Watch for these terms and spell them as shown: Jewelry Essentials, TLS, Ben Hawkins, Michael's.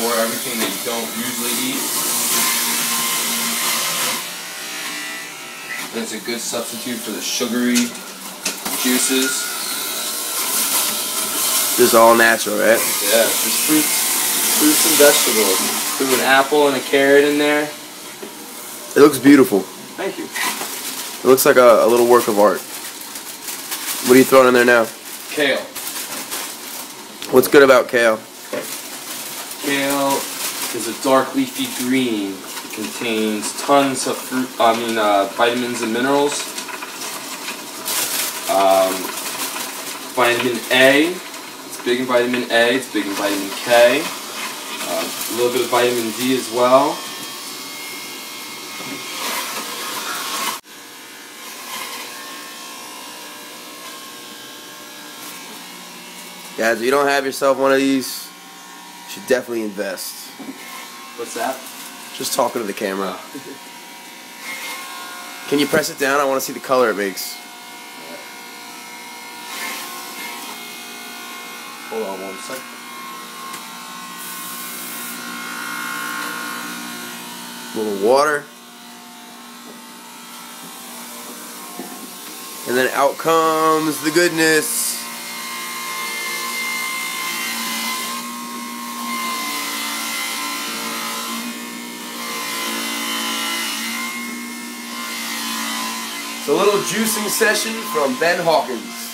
for everything that you don't usually eat. And it's a good substitute for the sugary juices. Just all natural, right? Yeah, just fruits and vegetables. Threw an apple and a carrot in there. It looks beautiful. Thank you. It looks like a little work of art. What are you throwing in there now? Kale. What's good about kale? Kale is a dark leafy green. It contains tons of vitamins and minerals. Vitamin A. It's big in vitamin A. It's big in vitamin K. A little bit of vitamin D as well. Guys, if you don't have yourself one of these, you should definitely invest. What's that? Just talking to the camera. Can you press it down? I want to see the color it makes. Hold on one sec. A little water. And then out comes the goodness. It's a little juicing session from Ben Hawkins.